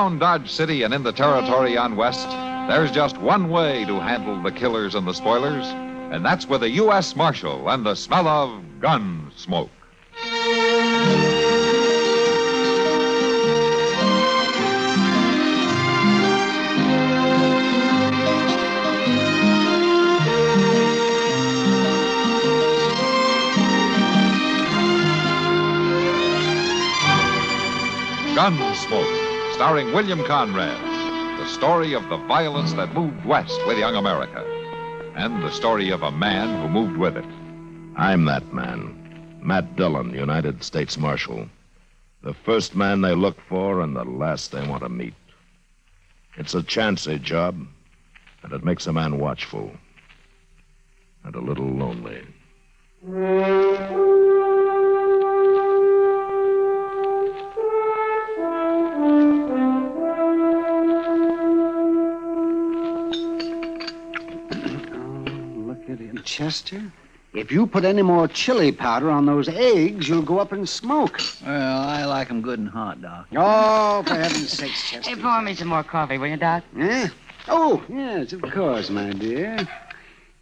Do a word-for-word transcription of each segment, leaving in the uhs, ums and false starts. Down Dodge City and in the territory on West, there's just one way to handle the killers and the spoilers, and that's with a U S Marshal and the smell of gun smoke. Gunsmoke, starring William Conrad, the story of the violence that moved west with young America, and the story of a man who moved with it. I'm that man, Matt Dillon, United States Marshal, the first man they look for and the last they want to meet. It's a chancy job, and it makes a man watchful and a little lonely. Chester, if you put any more chili powder on those eggs, you'll go up in smoke. Well, I like them good and hot, Doc. Oh, for heaven's sake, Chester. Hey, pour me some more coffee, will you, Doc? Eh? Oh, yes, of course, my dear.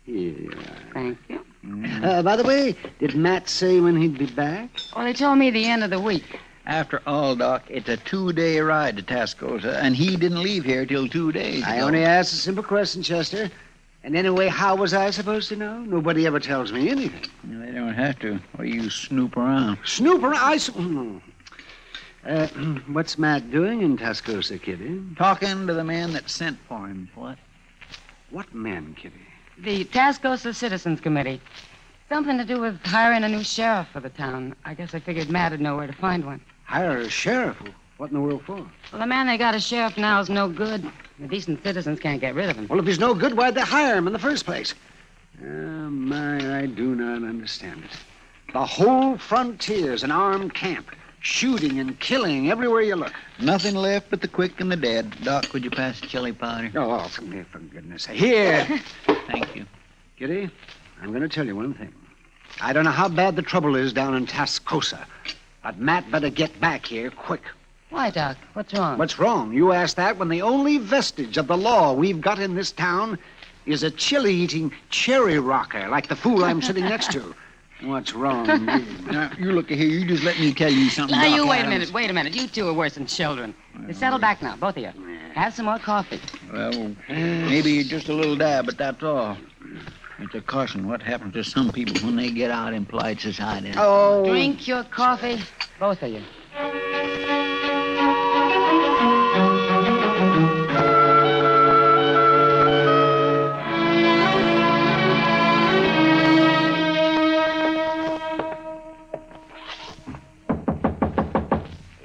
Here you are. Thank you. Mm. Uh, by the way, did Matt say when he'd be back? Well, he told me the end of the week. After all, Doc, it's a two-day ride to Tascosa, and he didn't leave here till two days ago. I only asked a simple question, Chester. And anyway, how was I supposed to know? Nobody ever tells me anything. No, they don't have to. Or you snoop around. Snoop around? I... Sn uh, what's Matt doing in Tascosa, Kitty? Talking to the man that sent for him. What? What man, Kitty? The Tascosa Citizens Committee. Something to do with hiring a new sheriff for the town. I guess I figured Matt would know where to find one. Hire a sheriff? What in the world for? Well, the man they got as sheriff now is no good. The decent citizens can't get rid of him. Well, if he's no good, why'd they hire him in the first place? Oh, my, I do not understand it. The whole frontier's an armed camp. Shooting and killing everywhere you look. Nothing left but the quick and the dead. Doc, would you pass the chili powder? Oh, come here, for goodness sake. Here! Thank you. Kitty, I'm going to tell you one thing. I don't know how bad the trouble is down in Tascosa, but Matt better get back here quick. Why, Doc? What's wrong? What's wrong? You asked that when the only vestige of the law we've got in this town is a chili-eating cherry rocker like the fool I'm sitting next to. What's wrong? Now, you look here. You just let me tell you something. Now, you wait a minute. Wait a minute. You two are worse than children. Well, settle back now, both of you. Have some more coffee. Well, maybe just a little dab, but that's all. It's a caution what happens to some people when they get out in polite society. Oh. Drink your coffee, both of you.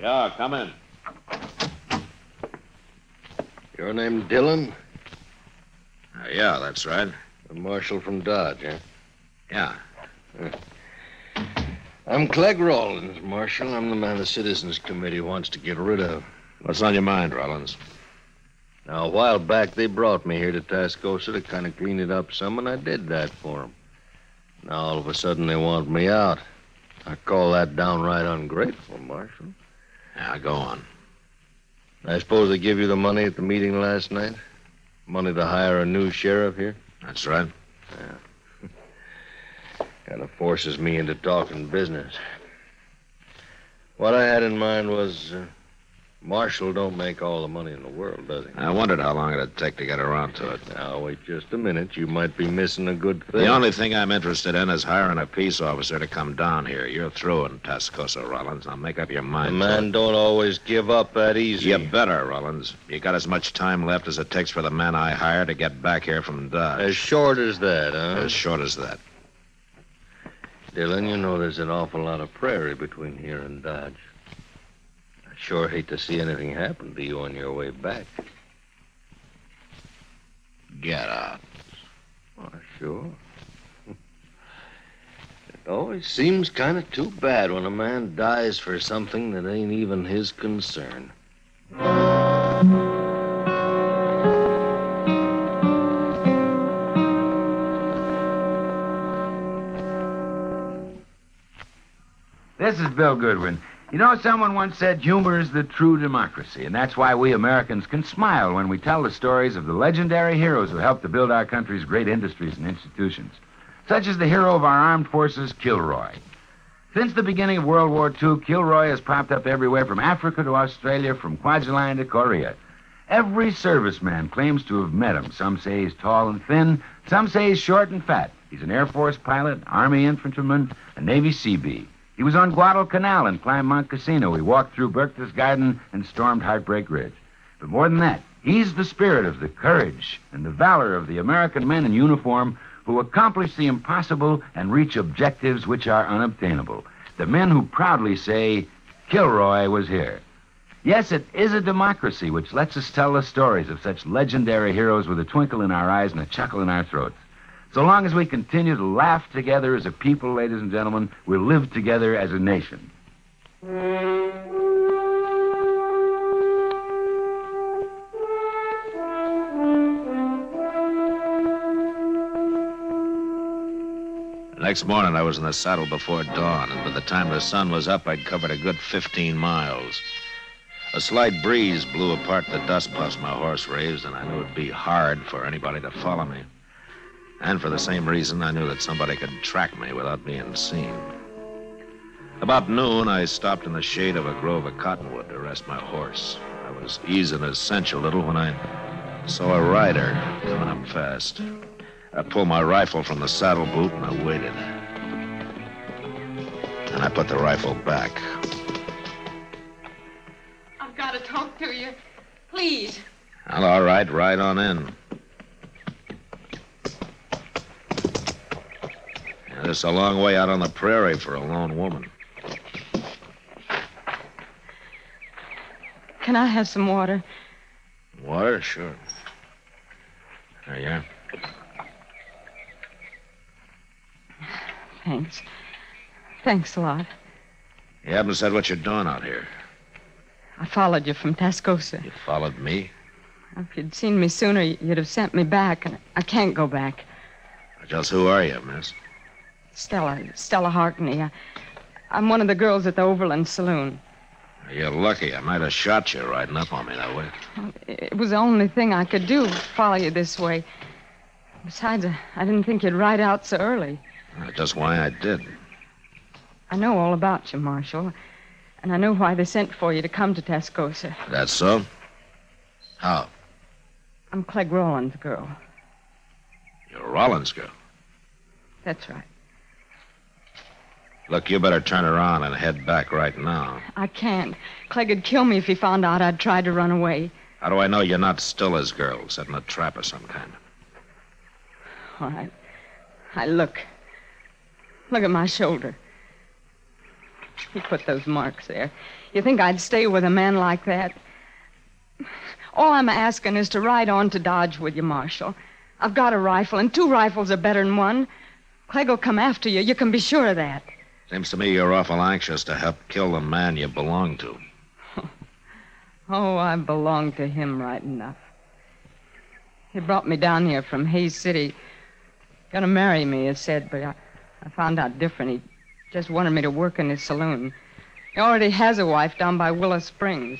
Yeah, come in. Your name Dillon? Uh, yeah, that's right. The marshal from Dodge, eh? Yeah. Uh, I'm Clegg Rollins, Marshal. I'm the man the Citizens Committee wants to get rid of. What's on your mind, Rollins? Now, a while back, they brought me here to Tascosa to kind of clean it up some, and I did that for them. Now, all of a sudden, they want me out. I call that downright ungrateful, Marshal. Now, go on. I suppose they give you the money at the meeting last night? Money to hire a new sheriff here? That's right. Yeah. Kind of forces me into talking business. What I had in mind was, uh, Marshal don't make all the money in the world, does he? I wondered how long it'd take to get around to it. Now, wait just a minute. You might be missing a good thing. The only thing I'm interested in is hiring a peace officer to come down here. You're through in Tascosa, Rollins. Now, make up your mind. A man don't always give up that easy. You better, Rollins. You got as much time left as it takes for the man I hire to get back here from Dodge. As short as that, huh? As short as that. Dillon, you know there's an awful lot of prairie between here and Dodge. Sure hate to see anything happen to you on your way back. Get out. Oh, sure. It always seems kind of too bad when a man dies for something that ain't even his concern. This is Bill Goodwin. You know, someone once said humor is the true democracy, and that's why we Americans can smile when we tell the stories of the legendary heroes who helped to build our country's great industries and institutions, such as the hero of our armed forces, Kilroy. Since the beginning of World War Two, Kilroy has popped up everywhere from Africa to Australia, from Kwajalein to Korea. Every serviceman claims to have met him. Some say he's tall and thin, some say he's short and fat. He's an Air Force pilot, Army infantryman, a Navy C B. He was on Guadalcanal and climbed Mount Casino. He walked through Bertha's Garden and stormed Heartbreak Ridge. But more than that, he's the spirit of the courage and the valor of the American men in uniform who accomplish the impossible and reach objectives which are unobtainable. The men who proudly say, Kilroy was here. Yes, it is a democracy which lets us tell the stories of such legendary heroes with a twinkle in our eyes and a chuckle in our throats. So long as we continue to laugh together as a people, ladies and gentlemen, we'll live together as a nation. Next morning, I was in the saddle before dawn, and by the time the sun was up, I'd covered a good fifteen miles. A slight breeze blew apart the dust puffs my horse raised, and I knew it'd be hard for anybody to follow me. And for the same reason, I knew that somebody could track me without being seen. About noon, I stopped in the shade of a grove of cottonwood to rest my horse. I was easing his cinch a little when I saw a rider coming up fast. I pulled my rifle from the saddle boot, and I waited. And I put the rifle back. I've got to talk to you. Please. Well, all right, right on in. Yeah, this is a long way out on the prairie for a lone woman. Can I have some water? Water? Sure. There you are. Thanks. Thanks a lot. You haven't said what you're doing out here. I followed you from Tascosa. You followed me? If you'd seen me sooner, you'd have sent me back, and I can't go back. Just who are you, miss? Stella. Stella Harkney. I, I'm one of the girls at the Overland Saloon. You're lucky. I might have shot you riding up on me that way. It was the only thing I could do, follow you this way. Besides, I didn't think you'd ride out so early. That's just why I did. I know all about you, Marshal. And I know why they sent for you to come to Tascosa. That's so? How? I'm Clegg Rollins' girl. You're Rollins' girl? That's right. Look, you better turn around and head back right now. I can't. Clegg would kill me if he found out I'd tried to run away. How do I know you're not still his girl, setting a trap of some kind? All right. I look... Look at my shoulder. He put those marks there. You think I'd stay with a man like that? All I'm asking is to ride on to Dodge with you, Marshal. I've got a rifle, and two rifles are better than one. Clegg will come after you. You can be sure of that. Seems to me you're awful anxious to help kill the man you belong to. Oh, I belong to him right enough. He brought me down here from Hayes City. Gonna marry me, he said, but I... I found out different. He just wanted me to work in his saloon. He already has a wife down by Willow Springs.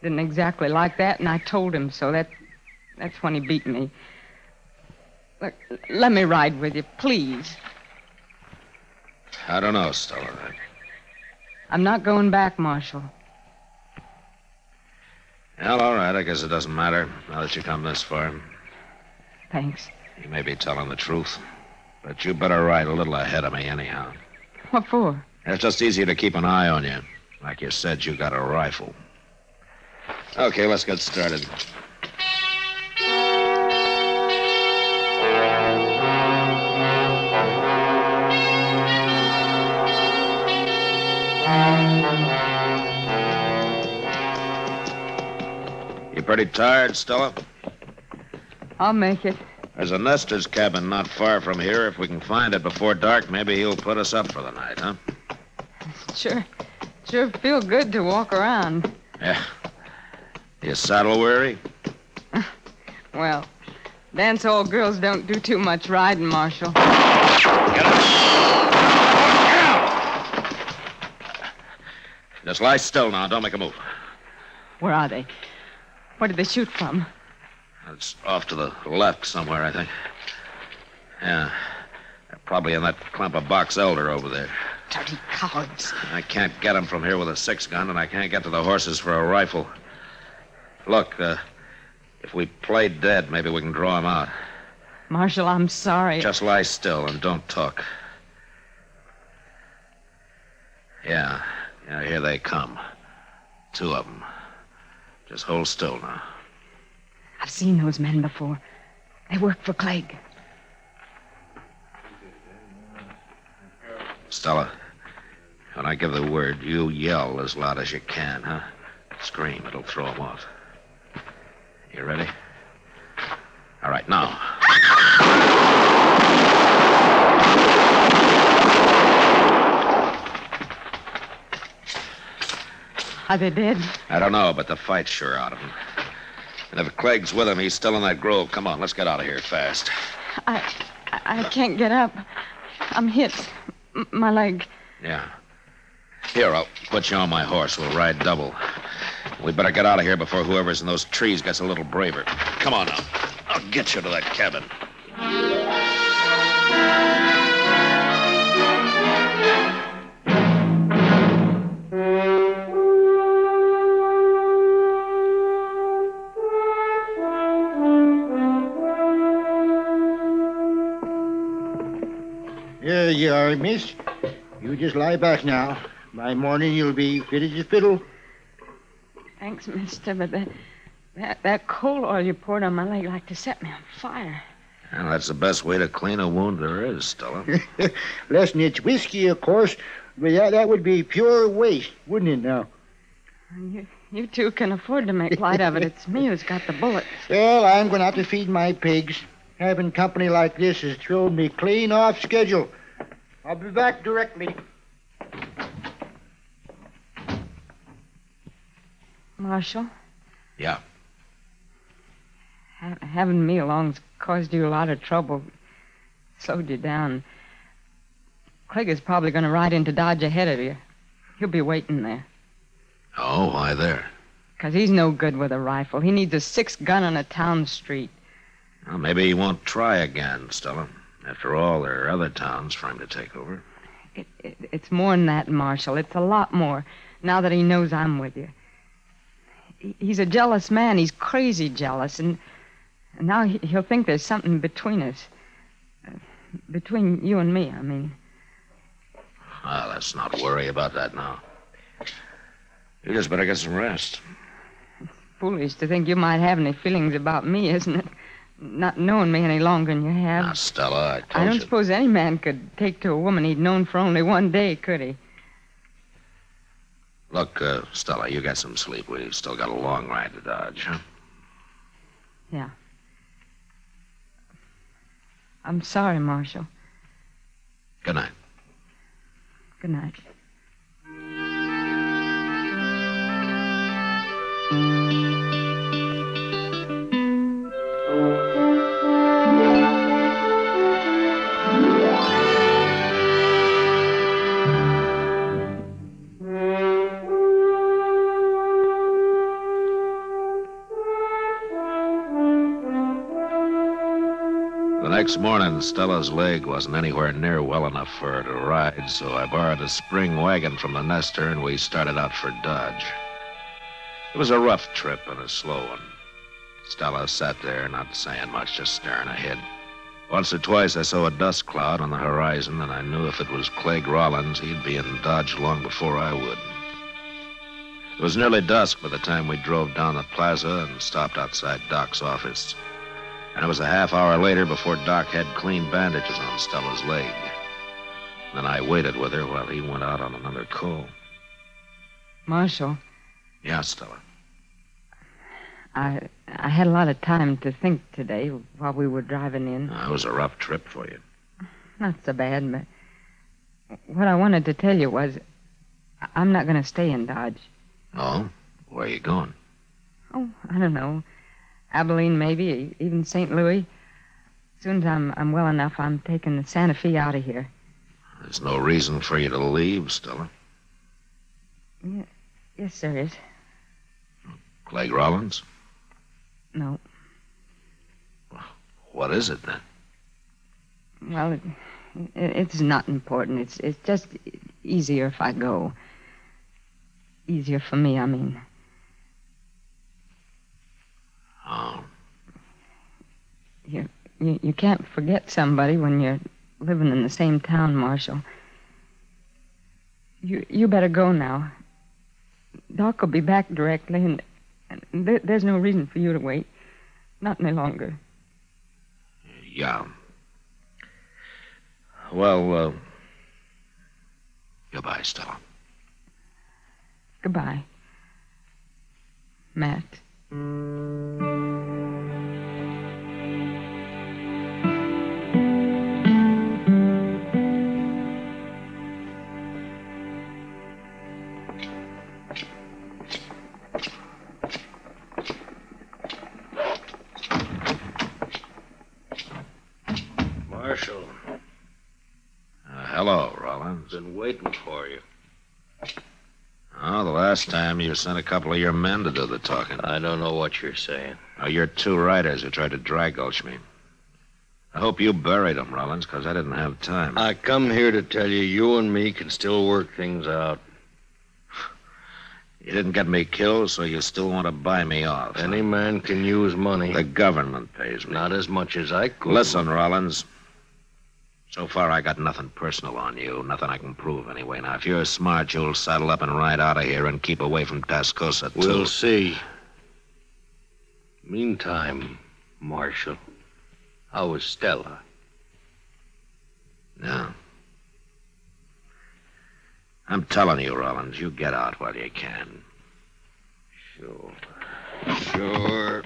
Didn't exactly like that, and I told him so. That, that's when he beat me. Look, let me ride with you, please. I don't know, Stella. I'm not going back, Marshal. Well, all right. I guess it doesn't matter now that you come this far. Thanks. You may be telling the truth. But you better ride a little ahead of me anyhow. What for? It's just easier to keep an eye on you. Like you said, you got a rifle. Okay, let's get started. You pretty tired, Stella? I'll make it. There's a nester's cabin not far from here. If we can find it before dark, maybe he'll put us up for the night, huh? Sure. Sure feel good to walk around. Yeah. You saddle weary? Well, dance hall girls don't do too much riding, Marshal. Get up. Get up. Just lie still now. Don't make a move. Where are they? Where did they shoot from? It's off to the left somewhere, I think. Yeah. They're probably in that clump of Box Elder over there. Dirty cowards. I can't get them from here with a six-gun, and I can't get to the horses for a rifle. Look, uh, if we play dead, maybe we can draw them out. Marshal, I'm sorry. Just lie still and don't talk. Yeah, yeah, here they come. Two of them. Just hold still now. I've seen those men before. They work for Clegg. Stella, when I give the word, you yell as loud as you can, huh? Scream, it'll throw them off. You ready? All right, now. Are they dead? I don't know, but the fight's sure out of them. And if Clegg's with him, he's still in that grove. Come on, let's get out of here fast. I I can't get up. I'm hit. M- my leg. Yeah. Here, I'll put you on my horse. We'll ride double. We better get out of here before whoever's in those trees gets a little braver. Come on now. I'll get you to that cabin. Here you are, miss. You just lie back now. By morning, you'll be fit as a fiddle. Thanks, mister, but that, that, that coal oil you poured on my leg like to set me on fire. Well, that's the best way to clean a wound there is, Stella. Less'n it's whiskey, of course, but that, that would be pure waste, wouldn't it now? You, you two can afford to make light of it. It's me who's got the bullets. Well, I'm going to have to feed my pigs. Having company like this has thrown me clean off schedule. I'll be back directly. Marshal? Yeah? Ha- having me along's caused you a lot of trouble. Slowed you down. Clegg is probably going to ride into Dodge ahead of you. He'll be waiting there. Oh, why there? Because he's no good with a rifle. He needs a six-gun on a town street. Well, maybe he won't try again, Stella. After all, there are other towns for him to take over. It, it, it's more than that, Marshal. It's a lot more, now that he knows I'm with you. He, he's a jealous man. He's crazy jealous. And now he, he'll think there's something between us. Uh, between you and me, I mean. Well, let's not worry about that now. You just better get some rest. It's foolish to think you might have any feelings about me, isn't it? Not knowing me any longer than you have. Now, Stella, I told you. I don't you. suppose any man could take to a woman he'd known for only one day, could he? Look, uh, Stella, you got some sleep. We've still got a long ride to Dodge, huh? Yeah. I'm sorry, Marshal. Good night. Good night. Next morning, Stella's leg wasn't anywhere near well enough for her to ride, so I borrowed a spring wagon from the nester, and we started out for Dodge. It was a rough trip and a slow one. Stella sat there, not saying much, just staring ahead. Once or twice, I saw a dust cloud on the horizon, and I knew if it was Clegg Rollins, he'd be in Dodge long before I would. It was nearly dusk by the time we drove down the plaza and stopped outside Doc's office. And it was a half hour later before Doc had clean bandages on Stella's leg. Then I waited with her while he went out on another call. Marshal. Yeah, Stella. I I had a lot of time to think today while we were driving in. It was a rough trip for you. Not so bad, but what I wanted to tell you was I'm not going to stay in Dodge. Oh? Where are you going? Oh, I don't know. Abilene, maybe, even Saint Louis. As soon as I'm, I'm well enough, I'm taking the Santa Fe out of here. There's no reason for you to leave, Stella. Yeah, Yes, there is. Clegg Rollins? No. What is it, then? Well, it, it, it's not important. It's it's just easier if I go. Easier for me, I mean. Oh. You, you, you can't forget somebody when you're living in the same town, Marshal. You you better go now. Doc will be back directly, and, and th- there's no reason for you to wait. Not any longer. Yeah. Well, uh, goodbye, Stella. Goodbye, Matt. Marshal. Uh, hello, Rollins. Been waiting for you. Oh, the last time you sent a couple of your men to do the talking. I don't know what you're saying. Oh, you're two riders who tried to dry gulch me. I hope you buried them, Rollins, because I didn't have time. I come here to tell you you and me can still work things out. You didn't get me killed, so you still want to buy me off. Any huh? man can use money. The government pays me. Not as much as I could. Listen, Rollins. So far, I got nothing personal on you, nothing I can prove anyway. Now, if you're smart, you'll saddle up and ride out of here and keep away from Tascosa, too. We'll see. Meantime, Marshal, how is Stella? Now, I'm telling you, Rollins, you get out while you can. Sure. Sure.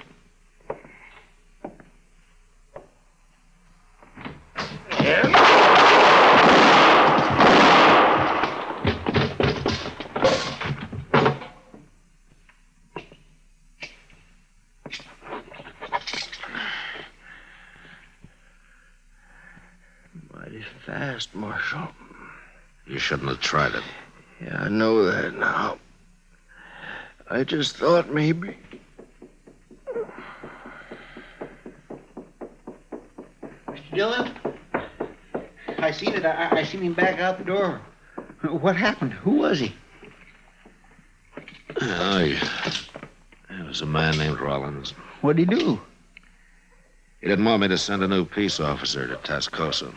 Mighty fast, Marshal. You shouldn't have tried it. Yeah, I know that now. I just thought maybe... Mister Dillon? I seen it. I, I seen him back out the door. What happened? Who was he? Oh, yeah. It was a man named Rollins. What'd he do? He didn't want me to send a new peace officer to Tascosa.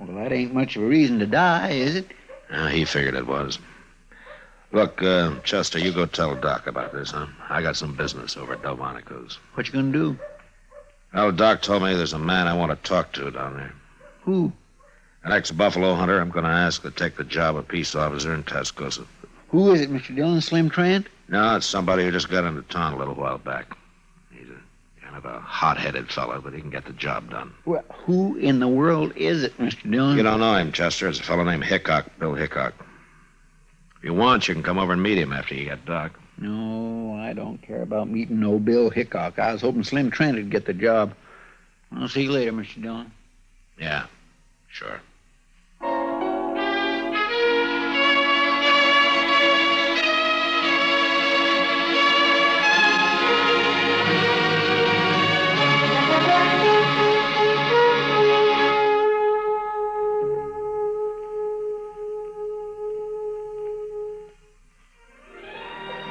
Well, that ain't much of a reason to die, is it? Uh, he figured it was. Look, uh, Chester, you go tell Doc about this, huh? I got some business over at Delmonico's. What you gonna do? Well, Doc told me there's a man I want to talk to down there. Who? An ex-buffalo hunter I'm going to ask to take the job of peace officer in Tascosa. Who is it, Mister Dillon? Slim Trent? No, it's somebody who just got into town a little while back. He's a kind of a hot-headed fellow, but he can get the job done. Well, who in the world is it, Mister Dillon? You don't know him, Chester. It's a fellow named Hickok, Bill Hickok. If you want, you can come over and meet him after you get Doc. No, I don't care about meeting no Bill Hickok. I was hoping Slim Trent would get the job. I'll see you later, Mister Dillon. Yeah, sure.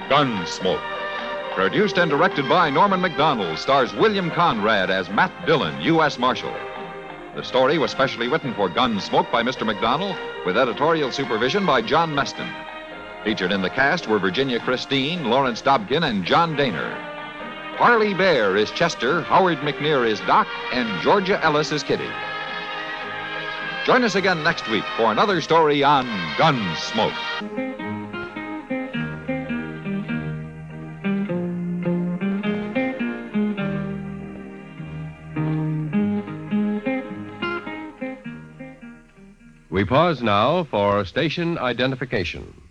Gunsmoke, produced and directed by Norman McDonald, stars William Conrad as Matt Dillon, U S Marshal. The story was specially written for Gunsmoke by Mister McDonald, with editorial supervision by John Meston. Featured in the cast were Virginia Christine, Lawrence Dobkin, and John Daner. Harley Bear is Chester, Howard McNear is Doc, and Georgia Ellis is Kitty. Join us again next week for another story on Gunsmoke. We pause now for station identification.